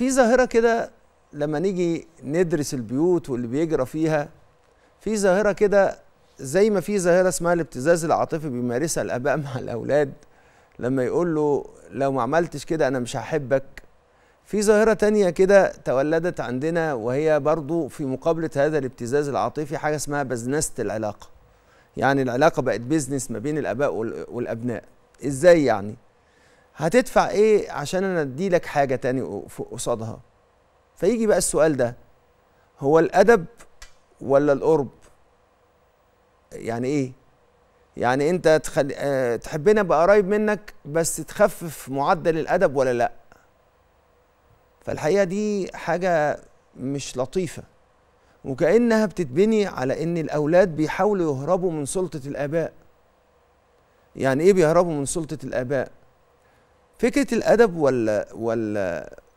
في ظاهرة كده لما نيجي ندرس البيوت واللي بيجرى فيها، في ظاهرة كده زي ما في ظاهرة اسمها الابتزاز العاطفي بيمارسها الآباء مع الأولاد لما يقول له لو ما عملتش كده أنا مش هحبك. في ظاهرة تانية كده تولدت عندنا وهي برضو في مقابلة هذا الابتزاز العاطفي حاجة اسمها بزنسة العلاقة. يعني العلاقة بقت بيزنس ما بين الآباء والأبناء. إزاي يعني؟ هتدفع إيه عشان أنا أديلك حاجة تاني قصادها؟ فيجي بقى السؤال ده، هو الأدب ولا القرب؟ يعني إيه؟ يعني أنت تحبنا أبقى قريب منك بس تخفف معدل الأدب ولا لأ؟ فالحقيقة دي حاجة مش لطيفة، وكأنها بتتبني على إن الأولاد بيحاولوا يهربوا من سلطة الآباء. يعني إيه بيهربوا من سلطة الآباء؟ فكرة الأدب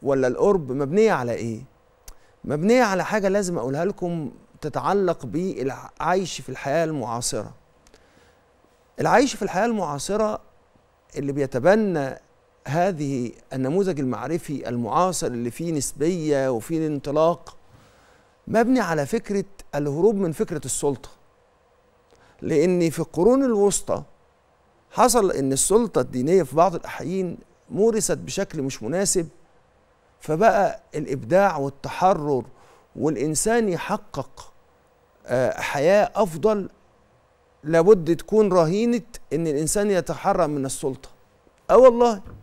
ولا القرب مبنية على إيه؟ مبنية على حاجة لازم أقولها لكم تتعلق بالعيش في الحياة المعاصرة. العيش في الحياة المعاصرة اللي بيتبنى هذه النموذج المعرفي المعاصر اللي فيه نسبية وفيه انطلاق مبني على فكرة الهروب من فكرة السلطة، لأن في القرون الوسطى حصل أن السلطة الدينية في بعض الأحيان مورست بشكل مش مناسب، فبقى الإبداع والتحرر والإنسان يحقق حياة أفضل لابد تكون رهينة أن الإنسان يتحرر من السلطة. والله